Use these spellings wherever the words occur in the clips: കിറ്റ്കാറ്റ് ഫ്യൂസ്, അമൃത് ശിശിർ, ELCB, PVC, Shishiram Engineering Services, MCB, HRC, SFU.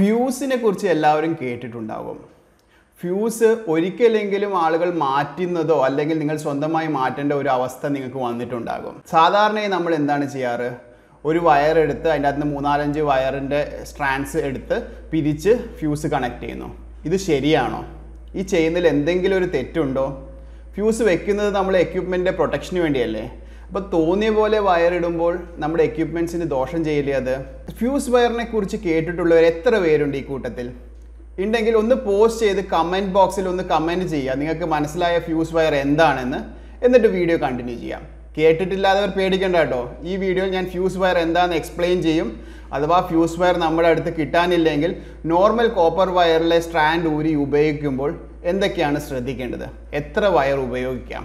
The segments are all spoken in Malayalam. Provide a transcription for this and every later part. ഫ്യൂസിനെ കുറിച്ച് എല്ലാവരും കേട്ടിട്ടുണ്ടാകും. ഫ്യൂസ് ഒരിക്കലെങ്കിലും ആളുകൾ മാറ്റുന്നതോ അല്ലെങ്കിൽ നിങ്ങൾ സ്വന്തമായി മാറ്റേണ്ട ഒരു അവസ്ഥ നിങ്ങൾക്ക് വന്നിട്ടുണ്ടാകും. സാധാരണയായി നമ്മൾ എന്താണ് ചെയ്യാറ്? ഒരു വയറെടുത്ത് അതിൻ്റെ അകത്ത് 3-4-5 വയറിൻ്റെ സ്ട്രാൻഡ്സ് എടുത്ത് പിരിച്ച് ഫ്യൂസ് കണക്ട് ചെയ്യുന്നു. ഇത് ശരിയാണോ? ഈ ചെയ്യുന്നതിൽ എന്തെങ്കിലും ഒരു തെറ്റുണ്ടോ? ഫ്യൂസ് വെക്കുന്നത് നമ്മൾ എക്യുപ്മെൻറ്റിൻ്റെ പ്രൊട്ടക്ഷന് വേണ്ടിയല്ലേ? അപ്പോൾ തോന്നിയ പോലെ വയറിടുമ്പോൾ നമ്മുടെ എക്യുപ്മെൻറ്റ്സിന് ദോഷം ചെയ്യില്ലേ? അത് ഫ്യൂസ് വയറിനെ കുറിച്ച് കേട്ടിട്ടുള്ളവർ എത്ര പേരുണ്ട് ഈ കൂട്ടത്തിൽ? ഉണ്ടെങ്കിൽ ഒന്ന് പോസ്റ്റ് ചെയ്ത് കമൻറ്റ് ബോക്സിൽ ഒന്ന് കമൻറ്റ് ചെയ്യുക, നിങ്ങൾക്ക് മനസ്സിലായ ഫ്യൂസ് വയർ എന്താണെന്ന്. എന്നിട്ട് വീഡിയോ കണ്ടിന്യൂ ചെയ്യാം. കേട്ടിട്ടില്ലാത്തവർ പേടിക്കേണ്ട കേട്ടോ. ഈ വീഡിയോയിൽ ഞാൻ ഫ്യൂസ് വയർ എന്താണെന്ന് എക്സ്പ്ലെയിൻ ചെയ്യും. അഥവാ ഫ്യൂസ് വയർ നമ്മുടെ അടുത്ത് കിട്ടാനില്ലെങ്കിൽ നോർമൽ കോപ്പർ വയറിലെ സ്ട്രാൻഡ് ഊരി ഉപയോഗിക്കുമ്പോൾ എന്തൊക്കെയാണ് ശ്രദ്ധിക്കേണ്ടത്, എത്ര വയർ ഉപയോഗിക്കാം,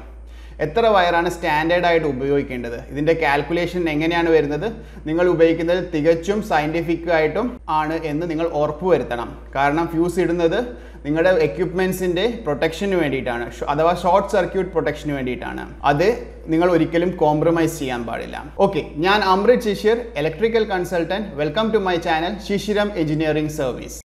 എത്ര വയറാണ് സ്റ്റാൻഡേർഡായിട്ട് ഉപയോഗിക്കേണ്ടത്, ഇതിൻ്റെ കാൽക്കുലേഷൻ എങ്ങനെയാണ് വരുന്നത്, നിങ്ങൾ ഉപയോഗിക്കുന്നത് തികച്ചും സയൻറ്റിഫിക്കായിട്ടും ആണ് എന്ന് നിങ്ങൾ ഉറപ്പുവരുത്തണം. കാരണം ഫ്യൂസ് ഇടുന്നത് നിങ്ങളുടെ എക്യുപ്മെൻറ്റ്സിൻ്റെ പ്രൊട്ടക്ഷന് വേണ്ടിയിട്ടാണ്, അഥവാ ഷോർട്ട് സർക്യൂട്ട് പ്രൊട്ടക്ഷന് വേണ്ടിയിട്ടാണ്. അത് നിങ്ങൾ ഒരിക്കലും കോംപ്രമൈസ് ചെയ്യാൻ പാടില്ല. ഓക്കെ, ഞാൻ അമൃത് ശിശിർ, electrical consultant. Welcome to my channel Shishiram engineering service.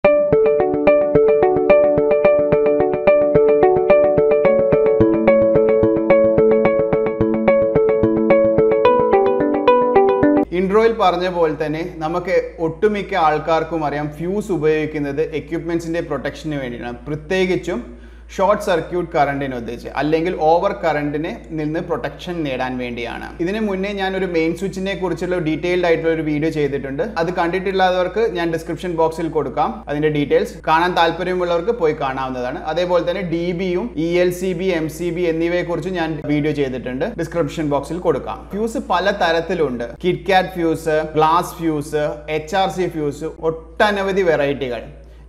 ഇൻട്രോയിൽ പറഞ്ഞ പോലെ തന്നെ നമുക്ക് ഒട്ടുമിക്ക ആൾക്കാർക്കും അറിയാം ഫ്യൂസ് ഉപയോഗിക്കുന്നത് എക്യുപ്മെൻറ്റ്സിൻ്റെ പ്രൊട്ടക്ഷന് വേണ്ടിയിട്ടാണ്, പ്രത്യേകിച്ചും ഷോർട്ട് സർക്യൂട്ട് കറണ്ടിനെ ഉദ്ദേശിച്ച് അല്ലെങ്കിൽ ഓവർ കറണ്ടിനെ നിന്ന് പ്രൊട്ടക്ഷൻ നേടാൻ വേണ്ടിയാണ്. ഇതിന് മുന്നേ ഞാനൊരു മെയിൻ സ്വിച്ചിനെ കുറിച്ചുള്ള ഡീറ്റെയിൽഡ് ആയിട്ടുള്ള ഒരു വീഡിയോ ചെയ്തിട്ടുണ്ട്. അത് കണ്ടിട്ടില്ലാത്തവർക്ക് ഞാൻ ഡിസ്ക്രിപ്ഷൻ ബോക്സിൽ കൊടുക്കാം. അതിൻ്റെ ഡീറ്റെയിൽസ് കാണാൻ താല്പര്യമുള്ളവർക്ക് പോയി കാണാവുന്നതാണ്. അതേപോലെ തന്നെ ഡി ബിയും ELCB MCB എന്നിവയെ കുറിച്ച് ഞാൻ വീഡിയോ ചെയ്തിട്ടുണ്ട്, ഡിസ്ക്രിപ്ഷൻ ബോക്സിൽ കൊടുക്കാം. ഫ്യൂസ് പല തരത്തിലുണ്ട്. കിറ്റ്കാറ്റ് ഫ്യൂസ്, glass fuse, HRC fuse, ഒട്ടനവധി വെറൈറ്റികൾ.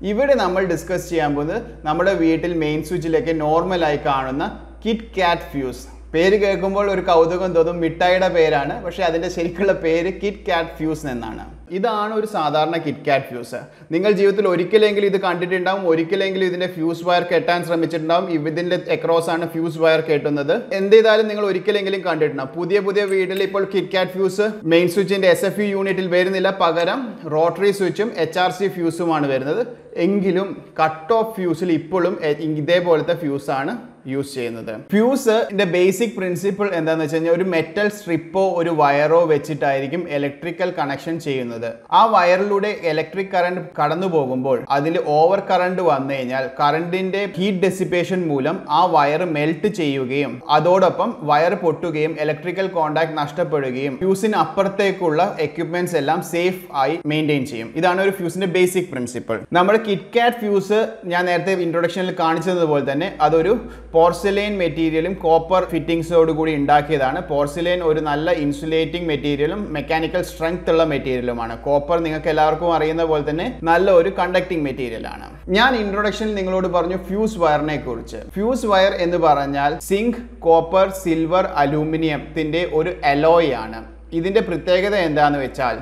ഇവിടെ നമ്മൾ ഡിസ്കസ് ചെയ്യാൻ പോകുന്നത് നമ്മുടെ വീട്ടിൽ മെയിൻ സ്വിച്ചിലൊക്കെ നോർമലായി കാണുന്ന കിറ്റ് കാറ്റ് ഫ്യൂസ്. പേര് കേൾക്കുമ്പോൾ ഒരു കൗതുകം തോന്നും, മിഠായിയുടെ പേരാണ്, പക്ഷേ അതിൻ്റെ ശരിക്കുള്ള പേര് കിറ്റ് കാറ്റ് ഫ്യൂസ് എന്നാണ്. ഇതാണ് ഒരു സാധാരണ കിറ്റ് കാറ്റ് ഫ്യൂസ്. നിങ്ങൾ ജീവിതത്തിൽ ഒരിക്കലെങ്കിലും ഇത് കണ്ടിട്ടുണ്ടാവും, ഒരിക്കലെങ്കിലും ഇതിൻ്റെ ഫ്യൂസ് വയർ കെട്ടാൻ ശ്രമിച്ചിട്ടുണ്ടാവും. ഇതിൻ്റെ എക്രോസാണ് ഫ്യൂസ് വയർ കെട്ടുന്നത്. എന്ത് ചെയ്താലും നിങ്ങൾ ഒരിക്കലെങ്കിലും കണ്ടിട്ടുണ്ടാവും. പുതിയ പുതിയ വീട്ടിൽ ഇപ്പോൾ കിറ്റ് കാറ്റ് ഫ്യൂസ് മെയിൻ സ്വിച്ചിൻ്റെ SFU യൂണിറ്റിൽ വരുന്നില്ല. പകരം റോട്ടറി സ്വിച്ചും HRC ഫ്യൂസുമാണ് വരുന്നത്. എങ്കിലും കട്ട് ഓഫ് ഫ്യൂസിൽ ഇപ്പോഴും ഇതേപോലത്തെ ഫ്യൂസാണ് യൂസ് ചെയ്യുന്നത്. ഫ്യൂസിന്റെ ബേസിക് പ്രിൻസിപ്പിൾ എന്താണെന്ന് വെച്ച് കഴിഞ്ഞാൽ, ഒരു മെറ്റൽ സ്ട്രിപ്പോ ഒരു വയറോ വെച്ചിട്ടായിരിക്കും ഇലക്ട്രിക്കൽ കണക്ഷൻ ചെയ്യുന്നത്. ആ വയറിലൂടെ ഇലക്ട്രിക് കറണ്ട് കടന്നു പോകുമ്പോൾ അതിൽ ഓവർ കറണ്ട് വന്നു കഴിഞ്ഞാൽ കറണ്ടിന്റെ ഹീറ്റ് ഡെസിപ്പേഷൻ മൂലം ആ വയർ മെൽറ്റ് ചെയ്യുകയും അതോടൊപ്പം വയർ പൊട്ടുകയും ഇലക്ട്രിക്കൽ കോണ്ടാക്ട് നഷ്ടപ്പെടുകയും ഫ്യൂസിന് അപ്പുറത്തേക്കുള്ള എക്യുപ്മെന്റ്സ് എല്ലാം സേഫ് ആയി മെയിൻറ്റെയിൻ ചെയ്യും. ഇതാണ് ഒരു ഫ്യൂസിന്റെ ബേസിക് പ്രിൻസിപ്പിൾ. നമ്മുടെ കിറ്റ്കാറ്റ് ഫ്യൂസ് ഞാൻ നേരത്തെ ഇൻട്രൊഡക്ഷനിൽ കാണിച്ചതുപോലെ തന്നെ അതൊരു പോർസിലെയിൻ മെറ്റീരിയലും കോപ്പർ ഫിറ്റിംഗ്സോട് കൂടി ഉണ്ടാക്കിയതാണ്. പോർസിലെയിൻ ഒരു നല്ല ഇൻസുലേറ്റിംഗ് മെറ്റീരിയലും മെക്കാനിക്കൽ സ്ട്രെങ്ത് ഉള്ള മെറ്റീരിയലുമാണ്. കോപ്പർ നിങ്ങൾക്ക് എല്ലാവർക്കും അറിയുന്ന പോലെ തന്നെ നല്ല ഒരു കണ്ടക്ടിങ് മെറ്റീരിയലാണ്. ഞാൻ ഇൻട്രൊഡക്ഷനിൽ നിങ്ങളോട് പറഞ്ഞു ഫ്യൂസ് വയറിനെ കുറിച്ച്. ഫ്യൂസ് വയർ എന്ന് പറഞ്ഞാൽ സിങ്ക്, കോപ്പർ, സിൽവർ, അലൂമിനിയത്തിന്റെ ഒരു അലോയ് ആണ്. ഇതിന്റെ പ്രത്യേകത എന്താണെന്ന് വെച്ചാൽ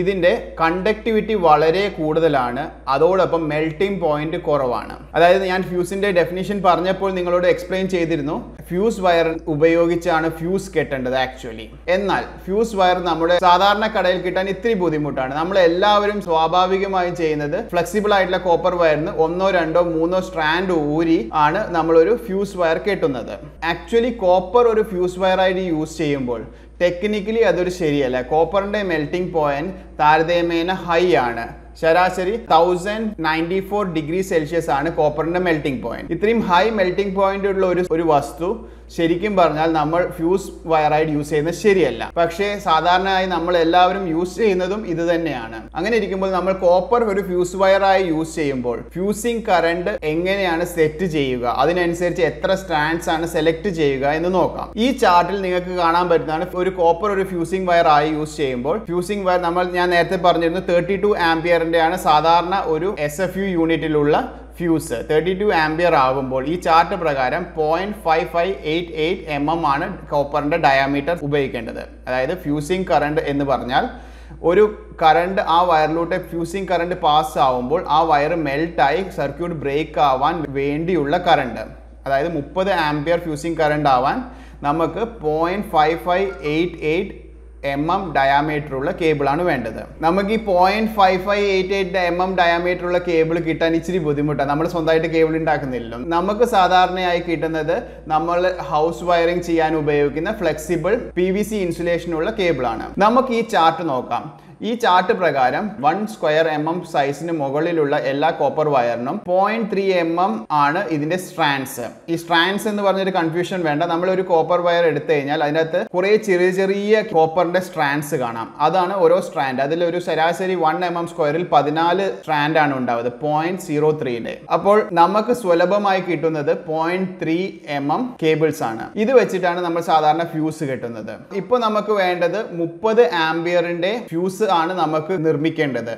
ഇതിൻ്റെ കണ്ടക്ടിവിറ്റി വളരെ കൂടുതലാണ്, അതോടൊപ്പം മെൽറ്റിംഗ് പോയിന്റ് കുറവാണ്. അതായത് ഞാൻ ഫ്യൂസിൻ്റെ ഡെഫിനിഷൻ പറഞ്ഞപ്പോൾ നിങ്ങളോട് എക്സ്പ്ലെയിൻ ചെയ്തിരുന്നു, ഫ്യൂസ് വയർ ഉപയോഗിച്ചാണ് ഫ്യൂസ് കെട്ടേണ്ടത് ആക്ച്വലി. എന്നാൽ ഫ്യൂസ് വയർ നമ്മുടെ സാധാരണ കടയിൽ കിട്ടാൻ ഇത്തിരി ബുദ്ധിമുട്ടാണ്. നമ്മളെല്ലാവരും സ്വാഭാവികമായും ചെയ്യുന്നത് ഫ്ലെക്സിബിൾ ആയിട്ടുള്ള കോപ്പർ വയറിന് 1-2-3 സ്ട്രാൻഡ് ഊരി ആണ് നമ്മളൊരു ഫ്യൂസ് വയർ കെട്ടുന്നത്. ആക്ച്വലി കോപ്പർ ഒരു ഫ്യൂസ് വയറായിട്ട് യൂസ് ചെയ്യുമ്പോൾ ടെക്നിക്കലി അതൊരു ശരിയല്ല. കോപ്പറിൻ്റെ മെൽറ്റിംഗ് പോയിന്റ് താരതമ്യേന ഹൈ ആണ്. ശരാശരി 1094 ഡിഗ്രി സെൽഷ്യസ് ആണ് കോപ്പറിൻ്റെ മെൽറ്റിംഗ് പോയിന്റ്. ഇത്രയും ഹൈ മെൽറ്റിംഗ് പോയിന്റ് ഉള്ള ഒരു വസ്തു ശരിക്കും പറഞ്ഞാൽ നമ്മൾ ഫ്യൂസ് വയറായിട്ട് യൂസ് ചെയ്യുന്നത് ശരിയല്ല. പക്ഷേ സാധാരണയായി നമ്മൾ എല്ലാവരും യൂസ് ചെയ്യുന്നതും ഇത് തന്നെയാണ്. അങ്ങനെ ഇരിക്കുമ്പോൾ നമ്മൾ കോപ്പർ ഒരു ഫ്യൂസ് വയറായി യൂസ് ചെയ്യുമ്പോൾ ഫ്യൂസിങ് കറണ്ട് എങ്ങനെയാണ് സെറ്റ് ചെയ്യുക, അതിനനുസരിച്ച് എത്ര സ്ട്രാൻഡ്സ് ആണ് സെലക്ട് ചെയ്യുക എന്ന് നോക്കാം. ഈ ചാർട്ടിൽ നിങ്ങൾക്ക് കാണാൻ പറ്റുന്നതാണ് ഒരു കോപ്പർ ഒരു ഫ്യൂസിങ് വയറായി യൂസ് ചെയ്യുമ്പോൾ ഫ്യൂസിങ് വയർ ഞാൻ നേരത്തെ പറഞ്ഞിരുന്നു 32 ആംപിയറിൻ്റെ ആണ് സാധാരണ ഒരു SFU യൂണിറ്റിലുള്ള ഫ്യൂസ്. 32 ആംപിയർ ആകുമ്പോൾ ഈ ചാർട്ട് പ്രകാരം 0.5588 mm ആണ് കോപ്പറിൻ്റെ ഡയമീറ്റർ ഉപയോഗിക്കേണ്ടത്. അതായത് ഫ്യൂസിങ് കറണ്ട് എന്ന് പറഞ്ഞാൽ ഒരു കറണ്ട് ആ വയറിലൂടെ ഫ്യൂസിങ് കറണ്ട് പാസ് ആവുമ്പോൾ ആ വയർ മെൽറ്റായി സർക്യൂട്ട് ബ്രേക്ക് ആവാൻ വേണ്ടിയുള്ള കറണ്ട്, അതായത് 30 ആംപിയർ ഫ്യൂസിങ് കറണ്ട് ആവാൻ നമുക്ക് 0.5588 mm diameter ulla cable aanu vendathu. Namakku 0.5588 mm diameter ulla cable kittan ichiri bodhimuttana. Nammal sondayittu cable undakkunnilla. Namakku sadharanayayi kittunnathu nammal house wiring cheyan ubhayogikkunna flexible PVC insulation ulla cable aanu. Namakku ee chart nokkam. This chart prakaram 1 square mm size in mogalilulla ella copper wire 0.3 mm aanu idinte strands. Ee strands ennu parnayil confusion venda. Nammal oru copper wire eduthu kennal adinathu kore cheriya cheriya copper inde strands kaanam. Adana oro strand. Adil oru sarasari 1 mm square il 14 strand aanu undavadu 0.03 inde. Appol namakku swalabamayi kittunnathu 0.3 mm cables aanu. Idu vechittana nammal sadharana fuse kittunnathu. Ippo namakku vendathu 30 ampere inde fuse ആണ് നമുക്ക് നിർമ്മിക്കേണ്ടത്.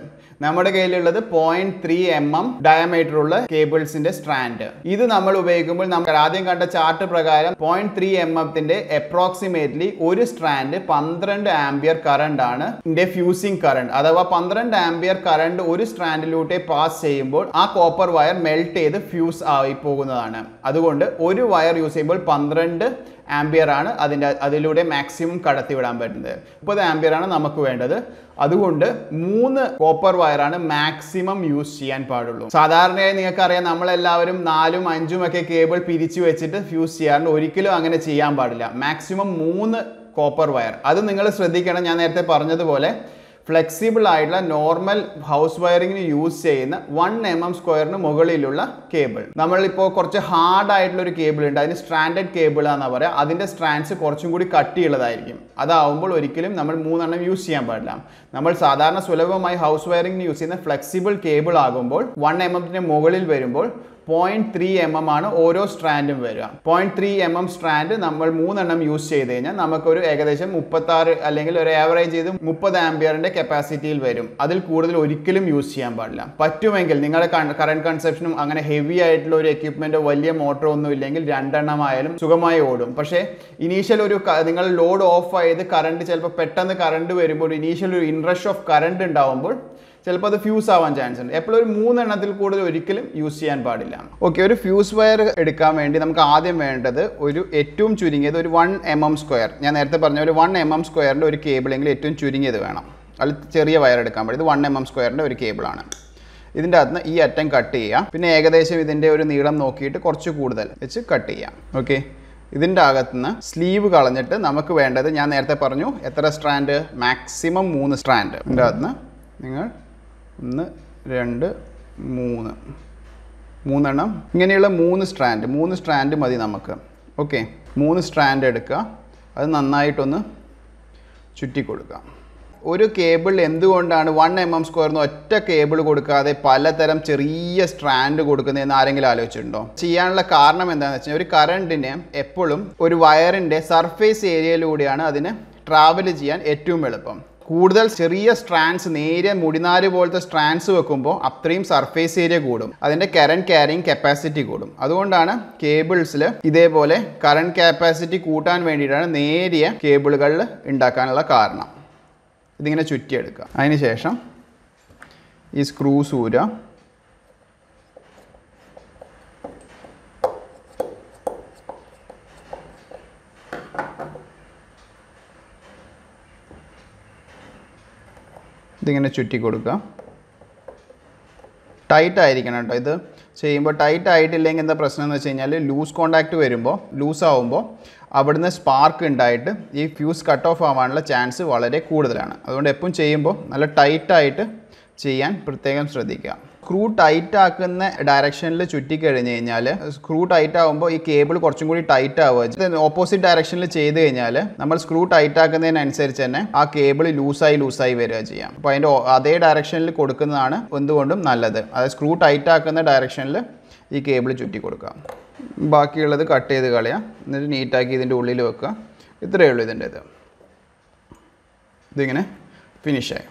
നമ്മുടെ കയ്യിലുള്ളത് 0.3 mm diameter ഉള്ള കേബിൾസിന്റെ സ്ട്രാൻഡ്. ഇത് നമ്മൾ ഉപയോഗിക്കുമ്പോൾ നമ്മൾ ആദ്യം കണ്ട ചാർട്ട് പ്രകാരം 0.3 mm ന്റെ approximately ഒരു സ്ട്രാൻഡ് 12 ആംപിയർ കറന്റ് ആണ് ഇതിന്റെ ഫ്യൂസിംഗ് കറന്റ്. അഥവാ 12 ആംപിയർ കറന്റ് ഒരു സ്ട്രാൻഡിലൂടെ പാസ് ചെയ്യുമ്പോൾ ആ കോപ്പർ വയർ മെൽറ്റ് ചെയ്ത് ഫ്യൂസ് ആയി പോകുന്നതാണ്. അതുകൊണ്ട് ഒരു വയർ യൂസ് ചെയ്യുമ്പോൾ 12 ampere ആണ് അതിലൂടെ maximum കടത്തി വിടാൻ പറ്റുന്നത്. 30 ampere ആണ് നമുക്ക് വേണ്ടത്. അതുകൊണ്ട് 3 കോപ്പർ വയർ ആണ് maximum യൂസ് ചെയ്യാൻ പാടുള്ളൂ. സാധാരണയായി നിങ്ങൾക്ക് അറിയാം നമ്മൾ എല്ലാവരും 4ഉം 5ഉം ഒക്കെ കേബിൾ പിരിച്ചു വെച്ചിട്ട് ഫ്യൂസ് ചെയ്യാറുണ്ട്. ഒരിക്കലും അങ്ങനെ ചെയ്യാൻ പാടില്ല. maximum 3 copper wire. അത് നിങ്ങൾ ശ്രദ്ധിക്കണം. ഞാൻ നേരത്തെ പറഞ്ഞതുപോലെ flexible ആയിട്ടുള്ള normal house wiring ന് യൂസ് ചെയ്യുന്ന 1 mm square ന് മുകളിലുള്ള കേബിൾ. നമ്മൾ ഇപ്പോൾ കുറച്ച് ഹാർഡ് ആയിട്ടുള്ള ഒരു കേബിൾ ഉണ്ട്. അതിന് സ്ട്രാൻഡഡ് കേബിൾ ആണെന്ന് പറയാം. അതിന്റെ സ്ട്രാൻഡ്സ് കുറച്ചും കൂടി കട്ടിയുള്ളതായിരിക്കും. അതാവുമ്പോൾ ഒരിക്കലും നമ്മൾ 3 യൂസ് ചെയ്യാൻ പാടില്ല. നമ്മൾ സാധാരണ സുലഭമായി ഹൗസ് വയറിംഗിന് യൂസ് ചെയ്യുന്ന ഫ്ലെക്സിബിൾ കേബിൾ ആകുമ്പോൾ 1 mm ന് മുകളിൽ വരുമ്പോൾ 0.3 mm ആണ് ഓരോ സ്ട്രാൻഡും വരിക. 0.3 mm സ്ട്രാൻഡ് നമ്മൾ 3 യൂസ് ചെയ്ത് കഴിഞ്ഞാൽ നമുക്കൊരു ഏകദേശം 36 അല്ലെങ്കിൽ ഒരു ആവറേജ് ചെയ്ത് 30 ആംപിയറിന്റെ കപ്പാസിറ്റിയിൽ വരും. അതിൽ കൂടുതൽ ഒരിക്കലും യൂസ് ചെയ്യാൻ പാടില്ല. പറ്റുമെങ്കിൽ നിങ്ങളുടെ കറണ്ട് കൺസപ്ഷനും അങ്ങനെ ഹെവി ആയിട്ടുള്ള ഒരു എക്യുപ്മെന്റോ വലിയ മോട്ടറോ ഒന്നും ഇല്ലെങ്കിൽ 2 ആയാലും സുഖമായി ഓടും. പക്ഷേ ഇനീഷ്യൽ ഒരു നിങ്ങൾ ലോഡ് ഓഫ് ആയത് കറണ്ട് ചിലപ്പോൾ പെട്ടെന്ന് കറണ്ട് വരുമ്പോൾ ഇനീഷ്യൽ ഒരു ഇൻറഷ് ഓഫ് കറണ്ട് ഉണ്ടാവുമ്പോൾ ചിലപ്പോൾ അത് ഫ്യൂസ് ആവാൻ ചാൻസ് ഉണ്ട്. എപ്പോഴും ഒരു 3 കൂടുതൽ ഒരിക്കലും യൂസ് ചെയ്യാൻ പാടില്ല. ഓക്കെ, ഒരു ഫ്യൂസ് വയർ എടുക്കാൻ വേണ്ടി നമുക്ക് ആദ്യം വേണ്ടത് ഒരു ഏറ്റവും ചുരുങ്ങിയത് ഒരു 1 mm സ്ക്വയർ. ഞാൻ നേരത്തെ പറഞ്ഞ ഒരു 1 mm സ്ക്വയറിൻ്റെ ഒരു കേബിളെങ്കിലും ഏറ്റവും ചുരുങ്ങിയത് വേണം. അതിൽ ചെറിയ വയർ എടുക്കാൻ പറ്റും. ഇത് 1 mm സ്ക്വയറിൻ്റെ ഒരു കേബിളാണ്. ഇതിൻ്റെ അകത്ത് ഈ അറ്റം കട്ട് ചെയ്യുക. പിന്നെ ഏകദേശം ഇതിൻ്റെ ഒരു നീളം നോക്കിയിട്ട് കുറച്ച് കൂടുതൽ വെച്ച് കട്ട് ചെയ്യാം. ഓക്കെ, ഇതിൻ്റെ അകത്തുനിന്ന് സ്ലീവ് കളഞ്ഞിട്ട് നമുക്ക് വേണ്ടത് ഞാൻ നേരത്തെ പറഞ്ഞു എത്ര സ്ട്രാൻഡ് മാക്സിമം 3 സ്ട്രാൻഡ്. ഇതിൻ്റെ അകത്തുനിന്ന് നിങ്ങൾ 1 2 3 ഇങ്ങനെയുള്ള 3 സ്ട്രാൻഡ് മതി നമുക്ക്. ഓക്കെ, 3 സ്ട്രാൻഡ് എടുക്കുക. അത് നന്നായിട്ടൊന്ന് ചുറ്റിക്കൊടുക്കുക. ഒരു കേബിൾ എന്തുകൊണ്ടാണ് 1 mm സ്ക്വയറിന് ഒറ്റ കേബിൾ കൊടുക്കാതെ പലതരം ചെറിയ സ്ട്രാൻഡ് കൊടുക്കുന്നതെന്ന് ആരെങ്കിലും ആലോചിച്ചിട്ടുണ്ടോ? ചെയ്യാനുള്ള കാരണം എന്താണെന്ന് വെച്ചാൽ ഒരു കറണ്ടിന് എപ്പോഴും ഒരു വയറിൻ്റെ സർഫേസ് ഏരിയയിലൂടെയാണ് അതിന് ട്രാവൽ ചെയ്യാൻ ഏറ്റവും എളുപ്പം. കൂടുതൽ ചെറിയ സ്ട്രാൻഡ്സ് നേരെ മുടിനാല് പോലത്തെ സ്ട്രാൻഡ്സ് വെക്കുമ്പോൾ അത്രയും സർഫേസ് ഏരിയ കൂടും, അതിൻ്റെ കറണ്ട് ക്യാരിങ് കപ്പാസിറ്റി കൂടും. അതുകൊണ്ടാണ് കേബിൾസിൽ ഇതേപോലെ കറണ്ട് കപ്പാസിറ്റി കൂട്ടാൻ വേണ്ടിയിട്ടാണ് നേരിയ കേബിളുകളിൽ ഉണ്ടാക്കാനുള്ള കാരണം. ഇതിങ്ങനെ ചുറ്റിയെടുക്കുക. അതിനുശേഷം ഈ സ്ക്രൂ സൂര ഇതിങ്ങനെ ചുറ്റി കൊടുക്കുക. ടൈറ്റ് ആയിരിക്കണം കേട്ടോ. ഇത് ചെയ്യുമ്പോൾ ടൈറ്റ് ആയിട്ടില്ലെങ്കിൽ എന്താ പ്രശ്നം എന്ന് വെച്ച് കഴിഞ്ഞാൽ ലൂസ് കോണ്ടാക്റ്റ് വരുമ്പോൾ ലൂസാവുമ്പോൾ അവിടുന്ന് സ്പാർക്ക് ഉണ്ടായിട്ട് ഈ ഫ്യൂസ് കട്ട് ഓഫ് ആവാനുള്ള ചാൻസ് വളരെ കൂടുതലാണ്. അതുകൊണ്ട് എപ്പോഴും ചെയ്യുമ്പോൾ നല്ല ടൈറ്റായിട്ട് ചെയ്യാൻ പ്രത്യേകം ശ്രദ്ധിക്കുക. സ്ക്രൂ ടൈറ്റ് ആക്കുന്ന ഡയറക്ഷനിൽ ചുറ്റിക്കഴിഞ്ഞ് കഴിഞ്ഞാൽ സ്ക്രൂ ടൈറ്റ് ആകുമ്പോൾ ഈ കേബിൾ കുറച്ചും കൂടി ടൈറ്റ് ആവുക. ഓപ്പോസിറ്റ് ഡയറക്ഷനിൽ ചെയ്ത് കഴിഞ്ഞാൽ നമ്മൾ സ്ക്രൂ ടൈറ്റ് ആക്കുന്നതിനനുസരിച്ച് തന്നെ ആ കേബിൾ ലൂസായി വരിക ചെയ്യാം. അപ്പോൾ അതിൻ്റെ അതേ ഡയറക്ഷനിൽ കൊടുക്കുന്നതാണ് എന്തുകൊണ്ടും നല്ലത്. അതായത് സ്ക്രൂ ടൈറ്റ് ആക്കുന്ന ഡയറക്ഷനിൽ ഈ കേബിൾ ചുറ്റി കൊടുക്കാം. ബാക്കിയുള്ളത് കട്ട് ചെയ്ത് കളയാം. എന്നിട്ട് നീറ്റാക്കി ഇതിൻ്റെ ഉള്ളിൽ വെക്കുക. ഇത്രയേ ഉള്ളൂ ഇതിൻ്റെ ഇത്. ഇതിങ്ങനെ ഫിനിഷായി.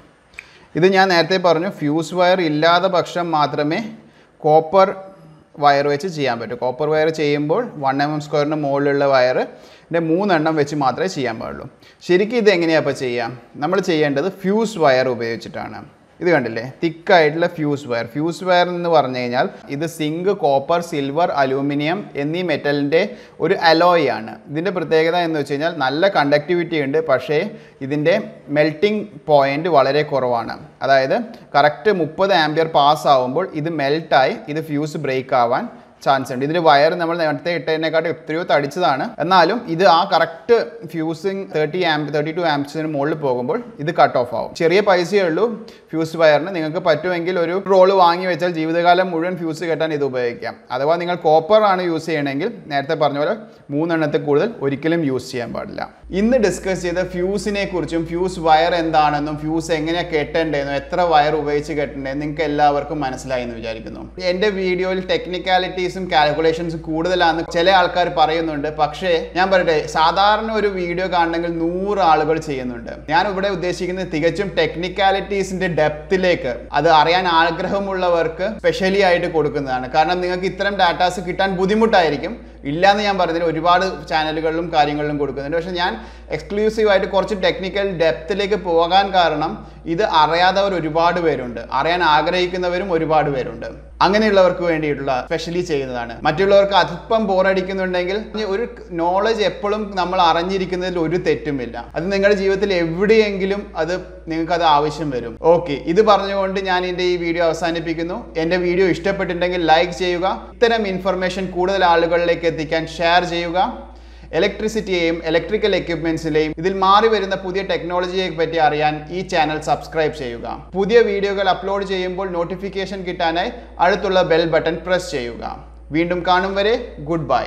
ഇത് ഞാൻ നേരത്തെ പറഞ്ഞു ഫ്യൂസ് വയർ ഇല്ലാത്ത പക്ഷം മാത്രമേ കോപ്പർ വയർ വെച്ച് ചെയ്യാൻ പറ്റൂ. കോപ്പർ വയർ ചെയ്യുമ്പോൾ 1 mm സ്ക്വയറിന് മുകളിലുള്ള വയറിൻ്റെ 3 വെച്ച് മാത്രമേ ചെയ്യാൻ പാടുള്ളൂ. ശരിക്കും ഇതെങ്ങനെയാണ് അപ്പോൾ ചെയ്യാം? നമ്മൾ ചെയ്യേണ്ടത് ഫ്യൂസ് വയർ ഉപയോഗിച്ചിട്ടാണ്. This is thick fuse wire. Fuse wire is a zinc, copper, silver, aluminium, any metal alloy. This is conductivity, this melting point is very low. That is, correct 30 ampere pass, this melt, this fuse break. This wire is the correct fusing 30 amp, 32 amps in mold. This cut off. Fuse wire copper. Calculations കൂടുതലാണ് ചില ആൾക്കാർ പറയുന്നുണ്ട് പക്ഷേ ഞാൻ പറയട്ടെ സാധാരണ ഒരു വീഡിയോ കാണണമെങ്കിൽ 100 ആളുകൾ ചെയ്യുന്നുണ്ട് ഞാൻ ഇവിടെ ഉദ്ദേശിക്കുന്നത് തികച്ചും ടെക്നിക്കാലിറ്റീസിന്റെ ഡെപ്തിലേക്ക് അത് അറിയാൻ ആഗ്രഹമുള്ളവർക്ക് സ്പെഷ്യലി ആയിട്ട് കൊടുക്കുന്നതാണ് കാരണം നിങ്ങൾക്ക് ഇത്രയും ഡാറ്റാസ് കിട്ടാൻ ബുദ്ധിമുട്ടായിരിക്കും ഇല്ലാന്ന് ഞാൻ പറഞ്ഞില്ല ഒരുപാട് ചാനലുകളിലും കാര്യങ്ങളിലും കൊടുക്കുന്നുണ്ട് പക്ഷേ ഞാൻ എക്സ്ക്ലൂസീവ് ആയിട്ട് കുറച്ച് ടെക്നിക്കൽ ഡെപ്തിലേക്ക് പോകാൻ കാരണം ഇത് അറിയാത്തവർ ഒരുപാട് പേരുണ്ട് അറിയാൻ ആഗ്രഹിക്കുന്നവരും ഒരുപാട് പേരുണ്ട് അങ്ങനെയുള്ളവർക്ക് വേണ്ടിയിട്ടുള്ള സ്പെഷ്യലി ചെയ്യുന്നതാണ് മറ്റുള്ളവർക്ക് അതിപ്പം ബോർ അടിക്കുന്നുണ്ടെങ്കിൽ ഒരു നോളജ് എപ്പോഴും നമ്മൾ അറിഞ്ഞിരിക്കുന്നതിൽ ഒരു തെറ്റുമില്ല അത് നിങ്ങളുടെ ജീവിതത്തിൽ എവിടെയെങ്കിലും അത് നിങ്ങൾക്ക് അത് ആവശ്യം വരും ഓക്കേ ഇത് പറഞ്ഞുകൊണ്ട് ഞാൻ എൻ്റെ ഈ വീഡിയോ അവസാനിപ്പിക്കുന്നു എൻ്റെ വീഡിയോ ഇഷ്ടപ്പെട്ടിട്ടുണ്ടെങ്കിൽ ലൈക്ക് ചെയ്യുക ഇത്തരം ഇൻഫർമേഷൻ കൂടുതൽ ആളുകളിലേക്ക് എത്തിക്കാൻ ഷെയർ ചെയ്യുക ഇലക്ട്രിസിറ്റിയേയും ഇലക്ട്രിക്കൽ equipmentsലേയും ഇതിൽ മാറി വരുന്ന പുതിയ ടെക്നോളജിയെ പറ്റി അറിയാൻ ഈ ചാനൽ സബ്സ്ക്രൈബ് ചെയ്യുക പുതിയ വീഡിയോകൾ അപ്ലോഡ് ചെയ്യുമ്പോൾ നോട്ടിഫിക്കേഷൻ കിട്ടാനായി അടുത്തുള്ള ബെൽ ബട്ടൺ പ്രസ് ചെയ്യുക വീണ്ടും കാണും വരെ ഗുഡ് ബൈ